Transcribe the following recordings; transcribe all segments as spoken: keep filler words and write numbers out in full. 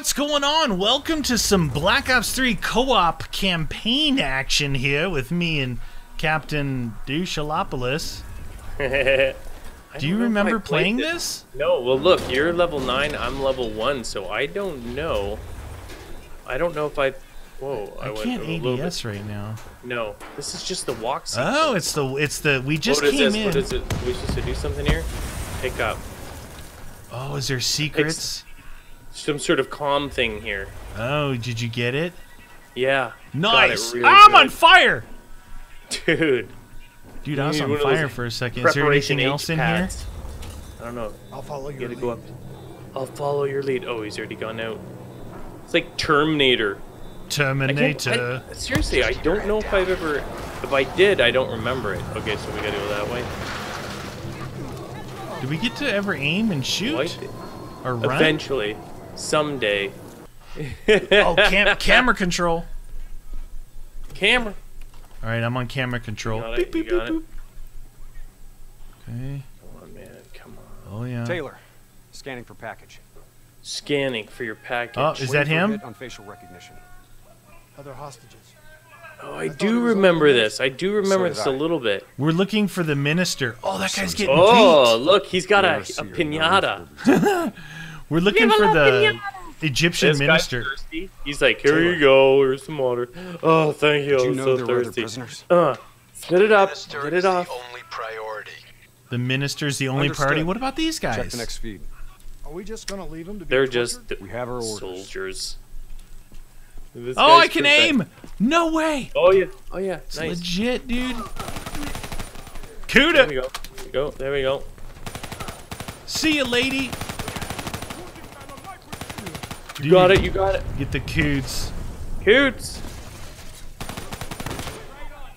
What's going on? Welcome to some Black Ops three co-op campaign action here with me and Captain Dushalopoulos. Do you remember playing this? this? No, well look, you're level nine, I'm level one, so I don't know. I don't know if I... Whoa, I, I can't went A D S right now. No, this is just the walk section. Oh, it's the... it's the... we just what came is this? in. What is it? Are we supposed to do something here? Pick up. Oh, is there secrets? It's some sort of calm thing here. Oh, did you get it? Yeah. Nice! It really I'm good. on fire! Dude. Dude, I was on fire for a second. Is there anything else in here? I don't know. I'll follow your lead. Go up. I'll follow your lead. Oh, he's already gone out. It's like Terminator. Terminator. I I, seriously, I don't know if I've ever... If I did, I don't remember it. Okay, so we gotta go that way. Do we get to ever aim and shoot? Like, or run? Eventually. Someday. Oh, cam camera control. Camera. All right, I'm on camera control. Beep, it, beep, beep, beep. Okay. Come on, man. Come on. Oh yeah. Taylor, scanning for package. Scanning for your package. Oh, is that him? On facial recognition. Other hostages. Oh, I, I do remember this. I do remember so this a I. little bit. We're looking for the minister. Oh, that guy's getting beat. Oh, look, he's got a, a piñata. We're looking Give for the piñata. Egyptian this minister. He's like, here Taylor. you go. Here's some water. Oh, thank you. Did I'm you know so thirsty. Uh, split it up. Split it off. The, only priority. the minister's the only Understood. priority. What about these guys? Check the next feed. Are we just gonna leave them to be They're tortured? just we have our orders. soldiers. This oh, I can perfect. aim! No way! Oh yeah, oh yeah, it's nice. legit, dude. Cuda! There we go. There we go. There we go. See ya, lady. You dude, got it. You got it. Get the coots. Coots.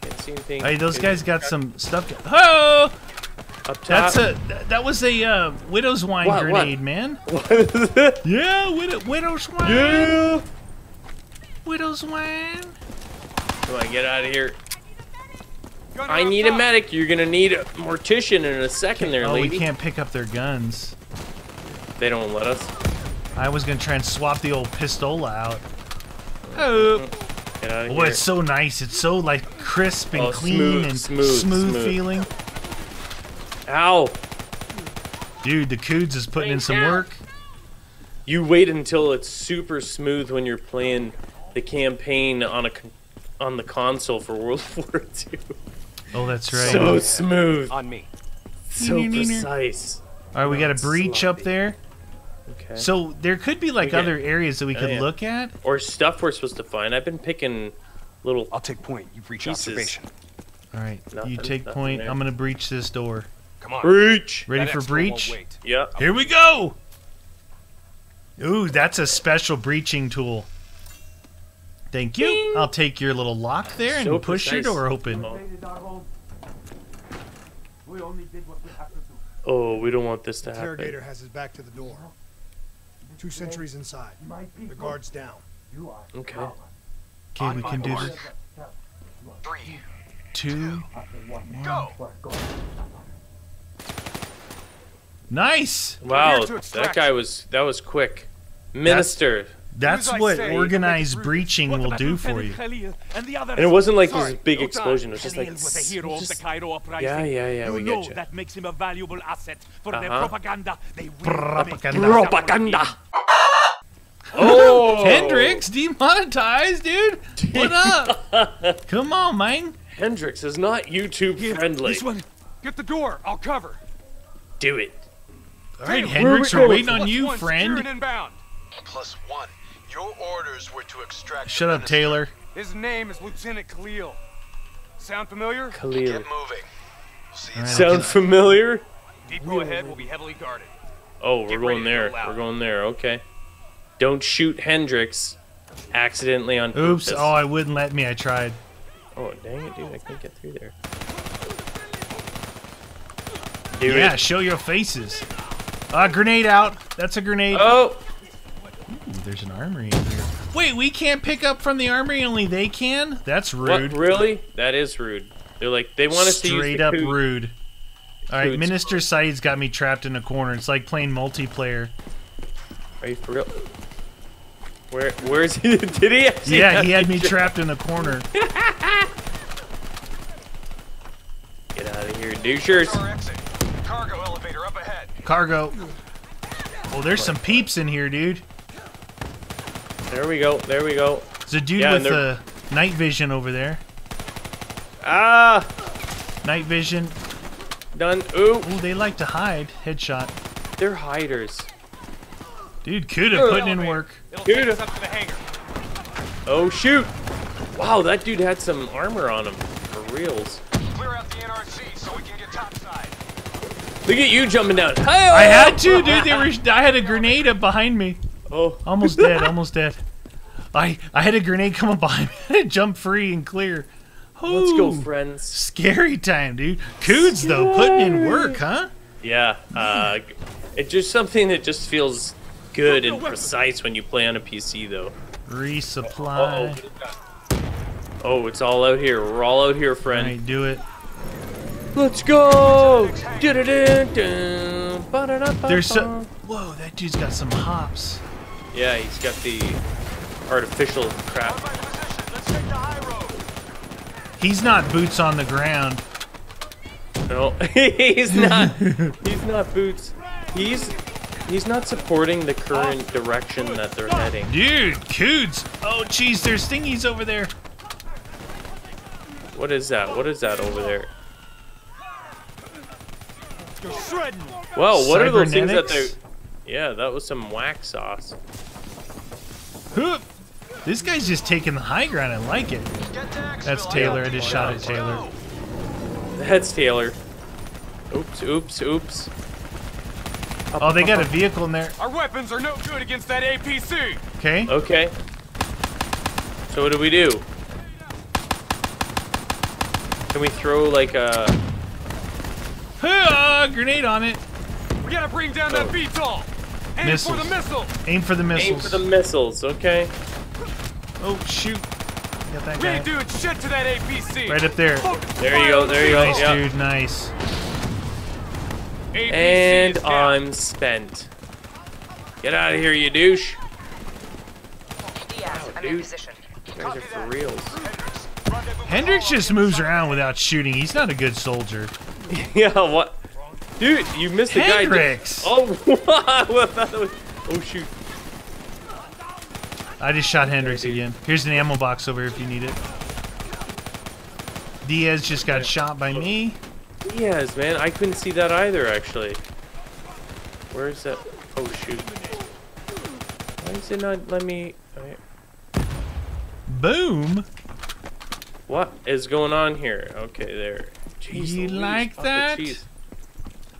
Can't see anything. Hey, those Dude. guys got some stuff. Oh! Up top. That's a. That was a uh, widow's wine what, grenade, what? man. What is it? Yeah, widow, widow's wine. Yeah. Widow's wine. Come on, get out of here. I need a medic. You're gonna need a mortician in a second, there, lady. Oh, we can't pick up their guns. They don't let us. I was gonna try and swap the old pistola out. Oh. Get out of oh, here. It's so nice. It's so like crisp and oh, clean smooth, and smooth, smooth, smooth feeling. Ow. Dude, the Coods is putting Wait, in some yeah. work. You wait until it's super smooth when you're playing the campaign on a on the console for World War Two. Oh, that's right. So smooth. On me. So Neener, precise. All right, we got a breach sloppy. up there. Okay. So there could be like okay. other areas that we could oh, yeah. look at, or stuff we're supposed to find. I've been picking little. I'll take point. You breach pieces. observation. All right, nothing, you take point. There. I'm gonna breach this door. Come on. Breach. Ready that for breach? Yeah. Here we go. Ooh, that's a special breaching tool. Thank you. Ding. I'll take your little lock there and so push precise. your door open. Oh. oh, we don't want this to happen. The interrogator has his back to the door. Two sentries inside. The guard's down. Okay. Okay, On we can do this. Three, two, one. Go. Nice. Wow, that guy was that was quick. Minister. That's, that's what say, organized breaching will do for you. And, the and it wasn't like Sorry, this big no explosion. It was just like. Was a hero just, of the Cairo uprising. Yeah, yeah, yeah. You we know get you. That makes him a valuable asset for uh -huh. their propaganda. They propaganda. Propaganda. Oh, Hendricks demonetized, dude. What up? Come on, man. Hendricks is not YouTube Here, friendly. This one. Get the door. I'll cover. Do it. All right, Taylor, Hendricks, we're waiting on you, friend. Plus one. Your orders were to extract. Shut up, Taylor. His name is Lieutenant Khalil. Sound familiar? Khalil. Get moving. We'll see right. Sound familiar? Depot ahead will be heavily guarded. Oh, we're Get going there. Go we're going there. Okay. Don't shoot Hendricks accidentally on Oops. Purpose. Oh, it wouldn't let me. I tried. Oh, dang it, dude. I can't get through there. Do yeah, it. show your faces. Uh, grenade out. That's a grenade. Oh. There's an armory in here. Wait, we can't pick up from the armory, only they can? That's rude. What, really? That is rude. They're like, they want us to use the Straight up coot. rude. Alright, Minister Saeed's got me trapped in a corner. It's like playing multiplayer. Are you for real? Where, where's he? Did he actually? Yeah, he had me tra trapped in the corner. Get out of here, douchers. Cargo elevator up ahead. Cargo. Well, there's some peeps in here, dude. There we go. There we go. There's a dude yeah, with the night vision over there. Ah. Night vision. Done. Ooh. Ooh, they like to hide. Headshot. They're hiders. Dude, Cuda putting in work. Cuda. Oh, shoot. Wow, that dude had some armor on him. For reals. Clear out the N R C so we can get topside. Look at you jumping down. Hey-oh! I had to, dude. They were, I had a grenade up behind me. Oh. Almost dead, almost dead. I, I had a grenade come up behind me. Jump free and clear. Ooh. Let's go, friends. Scary time, dude. Cudes, though, putting in work, huh? Yeah. Uh, it's just something that just feels... good and precise when you play on a P C, though. Resupply. Uh-oh. Oh, it's all out here. We're all out here, friend. All right, do it. Let's go! There's some... Whoa, that dude's got some hops. Yeah, he's got the artificial crap. He's not boots on the ground. No, he's not. He's not boots. He's... He's not supporting the current direction that they're heading. Dude, Cudes! Oh, jeez, there's thingies over there. What is that? What is that over there? Well, what are those things that they... Yeah, that was some whack sauce. This guy's just taking the high ground. I like it. That's Taylor. I just shot at Taylor. That's Taylor. Oops, oops, oops. Oh, they got a vehicle in there. Our weapons are no good against that A P C. Okay. Okay. So what do we do? Can we throw like a uh, grenade on it? We gotta bring down oh. that V TOL. Aim missiles. for the missile. Aim for the missiles. Aim for the missiles. Okay. Oh shoot! Got that guy. We doing shit to that A P C. Right up there. There you go. There you go. Nice, yeah. dude. Nice. A P C and I'm spent. Get out of here, you douche. Diaz, wow, I'm in position. Those are for reals. Hendricks just moves around without shooting. He's not a good soldier. Yeah, what? Dude, you missed the guy. Hendricks! Oh, what? Oh, shoot. I just shot Hendricks again. Here's an ammo box over here if you need it. Diaz just got shot by me. Yes, man. I couldn't see that either, actually. Where is that? Oh, shoot. Why is it not let me... Right. Boom! What is going on here? Okay, there. Jeez, you like that?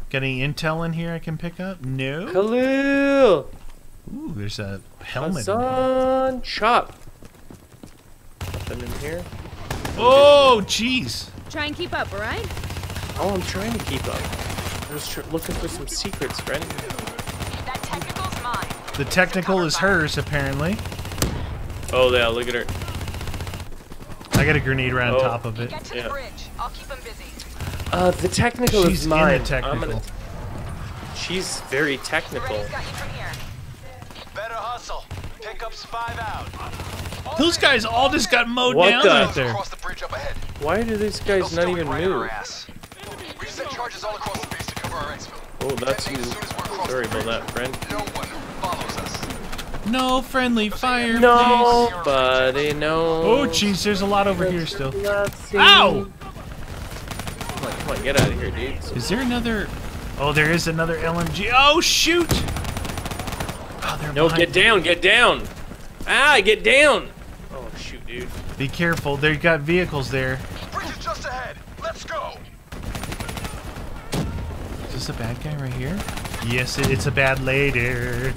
Got any intel in here I can pick up? No? Khalil! Ooh, there's a helmet Hassan in here. Chop! Nothing in here. Oh, jeez! Try and keep up, alright? Oh, I'm trying to keep up. I was looking for some secrets, friend. That technical's mine. The technical is hers, apparently. Oh, yeah, look at her. I got a grenade right on oh. top of it. Get to the yeah. bridge. I'll keep them busy. Uh, the technical She's is mine. In the technical. I'm gonna She's very technical. Got you from here. Better hustle. Pickup's five out. Those guys all just got mowed what down the? out there. Why do these guys They'll not even right move? We set charges all across the base to cover our exfil. Oh, that's you. Sorry about that, friend. No one follows us. No friendly fire. Nobody knows. Oh, jeez, there's a lot over here still. Ow! Come on, come on, get out of here, dudes. Is there another? Oh, there is another L M G. Oh, shoot! Oh, no, get down, me. get down! Ah, get down! Oh, shoot, dude. Be careful. They've got vehicles there. Bridge is just ahead. Let's go. Is this a bad guy right here? Yes, it, it's a bad later.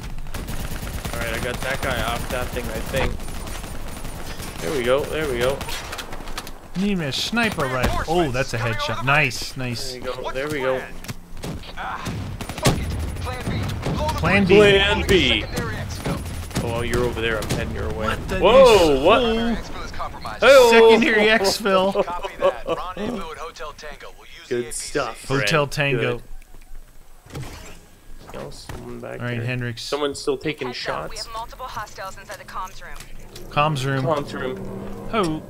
Alright, I got that guy off that thing, I think. There we go, there we go. Need me a sniper rifle. Oh, that's a headshot. Nice, nice. There we go, there we go. Plan B. Plan B. Oh, you're over there. I'm heading your way. What Whoa, what? Oh. Secondary exfil. Good stuff. Hotel Tango. Good. else? Someone back All right, there. Hendricks. Someone's still taking Heads shots. Up. We have multiple hostiles inside the comms room. Comms room. Comms room. Oh.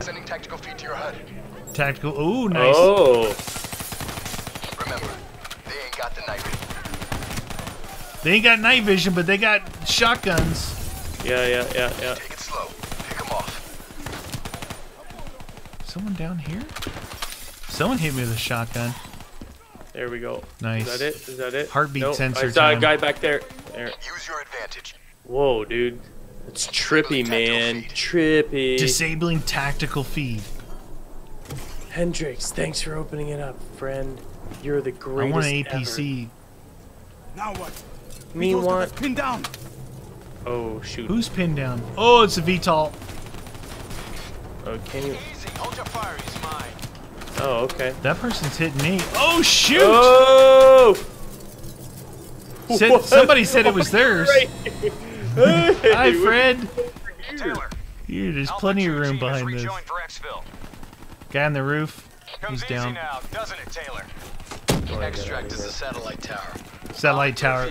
Sending tactical feed to your H U D. Tactical. Ooh, nice. Oh. Remember, they ain't got the night vision. They ain't got night vision, but they got shotguns. Yeah, yeah, yeah, yeah. Take it slow. Pick them off. Someone down here? Someone hit me with a shotgun. There we go. Nice. Is that it? Is that it? Heartbeat nope. sensor. I saw time. a guy back there. There. Use your advantage. Whoa, dude. It's trippy, man. Feed. Trippy. Disabling tactical feed. Hendricks, thanks for opening it up, friend. You're the greatest. I want an A P C. Ever. Now what? Me want. Pinned down. Oh shoot. Who's pinned down? Oh, it's a V T O L. Oh, can you? Easy. Hold your fire. He's mine. Oh, okay. That person's hitting me. Oh, shoot! Oh! Said, somebody said it was theirs. Hey, hi, Fred. Taylor. Dude, there's plenty of room behind this. Guy on the roof. He's down. Now, doesn't it, Taylor? Oh, Extract is the satellite tower. Satellite tower.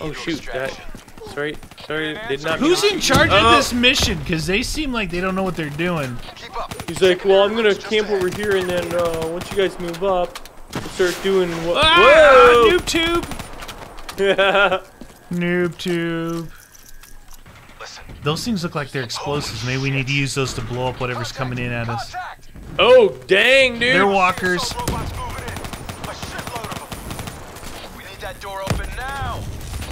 Oh, shoot. That, sorry. Sorry. Did not Who's in charge oh. of this mission? Because they seem like they don't know what they're doing. Keep up. He's like, well, I'm gonna camp over here, and then uh, once you guys move up, we'll start doing what? Ah, noob tube. Yeah. Noob tube. Listen. Those things look like they're explosives. Maybe we need to use those to blow up whatever's coming in at us. Oh dang, dude! They're walkers. We need that door open now.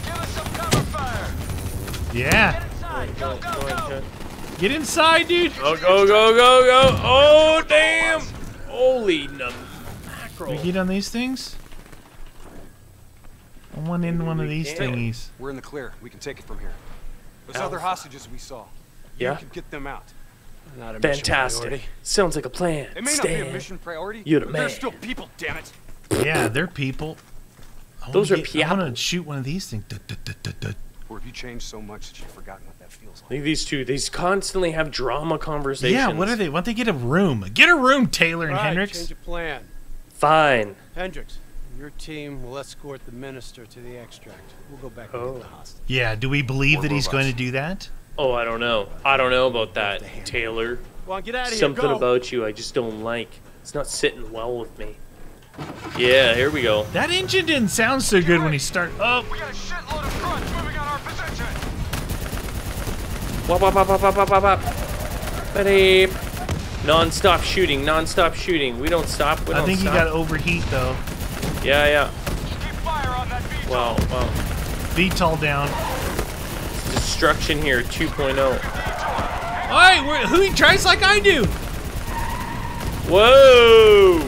Give us some cover fire. Yeah. Go, go, go. Get inside, dude! Go, go, go, go, go! Oh, damn! Holy mackerel! We get on these things? I want in one of these thingies. We're in the clear. We can take it from here. Those Alpha. other hostages we saw. Yeah? You can get them out. Not a Fantastic. Mission Sounds like a plan. It may Stand. not be a mission priority, You're the but man. There's still people, damn it. Yeah, they're people. I Those are people. I want to shoot one of these things. Duh, duh, duh, duh, duh. Or have you changed so much that you've forgotten what that feels like? Like these two, these constantly have drama conversations. Yeah, what are they? Why don't they get a room? Get a room, Taylor and right, Hendricks. Change of plan. Fine. Hendricks, your team will escort the minister to the extract. We'll go back oh. and get the hostage. Yeah, do we believe or that robots. he's going to do that? Oh, I don't know. I don't know about that, Taylor. Come on, get out of here. Something go. about you I just don't like. It's not sitting well with me. Yeah, here we go. That engine didn't sound so good when he started. Oh. We got a shitload of grunts moving on our position. Wop, wop, wop, wop, wop, wop, wop. Non-stop shooting, non-stop shooting. We don't stop. We don't I think stop. you got to overheat though. Yeah, yeah. Keep fire on that V T O L. Wow, wow. V T O L down. Destruction here, two point oh. Hey, we're, who he tries like I do? Whoa.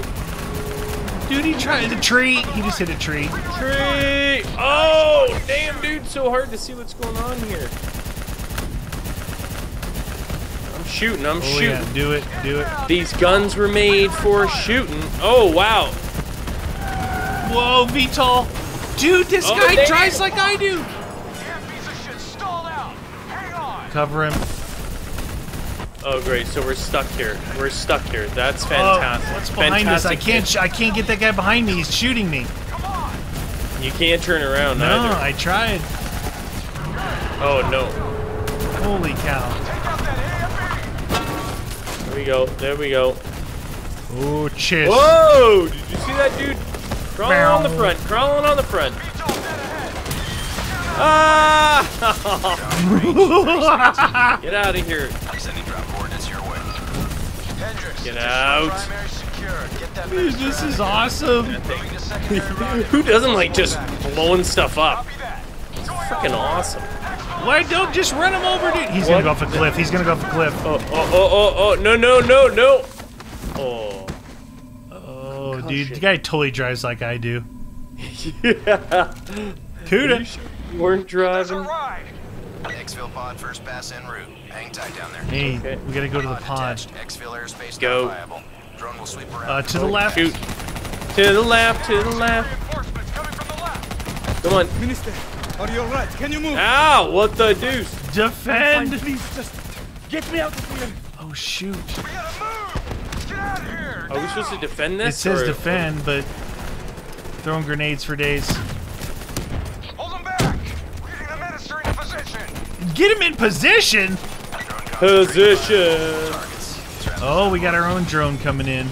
Dude, he tried the tree. He just hit a tree. Tree! Oh, damn, dude. So hard to see what's going on here. I'm shooting. I'm oh, shooting. Yeah. Do it. Do it. These guns were made for shooting. Oh, wow. Whoa, V T O L. Dude, this oh, guy drives like I do. Damn piece of shit stalled out. Hang on. Cover him. Oh great! So we're stuck here. We're stuck here. That's fantastic. Oh, what's behind us? I can't. Sh I can't get that guy behind me. He's shooting me. Come on. You can't turn around. No, either. I tried. Oh no! Holy cow! There we go. There we go. Oh shit! Whoa! Did you see that dude? Crawling Bow. on the front. Crawling on the front. Ah! Get out of here. Get out. Dude, this is awesome. Who doesn't like just blowing stuff up? It's freaking awesome. Why don't just run him over, dude? He's what? gonna go off a cliff. He's gonna go off a cliff. Oh, oh, oh, oh, oh. No, no, no, no. Oh. Oh, Concussion. dude. The guy totally drives like I do. Yeah. Cuda. Sure you weren't driving. Exfil pod first pass en route. Hang tight down there. Hey, okay. we gotta go to the pod. Exfil airspace Go. Drone will sweep around. Uh, to the left. Shoot. To the left. To the left. Come on. Minister, are you alright? Can you move? Ow! What the deuce? Defend! Fine, please, just get me out of here. Oh shoot! We gotta move. Get out of here. Are now. we supposed to defend this? It says or? defend, but throwing grenades for days. Get him in position. Position. Oh, we got our own drone coming in.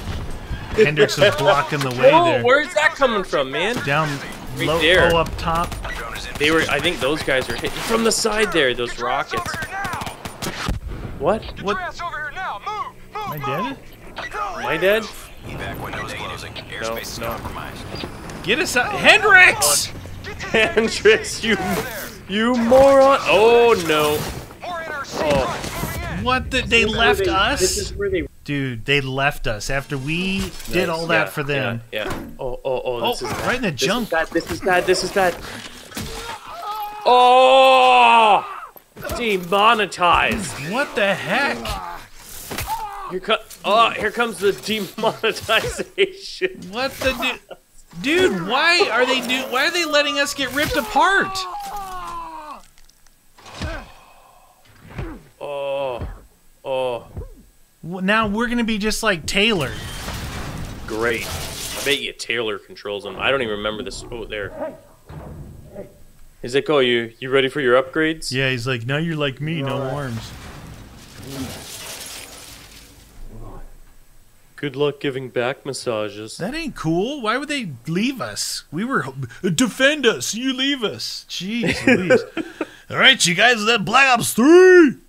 Hendricks is blocking the way. Whoa, there. Where's that coming from, man? Down right low, there. Low up top. They were. I think those guys were hitting from the side there. Those rockets. What? What? My dad? My dad? No, no. Get us out, Hendricks! Hendricks, you, you moron! Oh no! Oh. What? The, they left us? Dude, they left us after we did all that yeah, for them. Yeah, yeah. Oh, oh, oh! This oh, is right in the this jump. Is bad, this is bad. This is bad. Oh! Demonetized. What the heck? Here co oh, here comes the demonetization. What the du dude? Why are they do? Why are they letting us get ripped apart? Oh, oh. Well, now we're gonna be just like Taylor. Great. I bet you Taylor controls them. I don't even remember this. Oh, there. He's like, oh, you you ready for your upgrades? Yeah. He's like, now you're like me, no arms. Good luck giving back massages. That ain't cool. Why would they leave us? We were... Defend us. You leave us. Jeez. All right, you guys, that Black Ops three.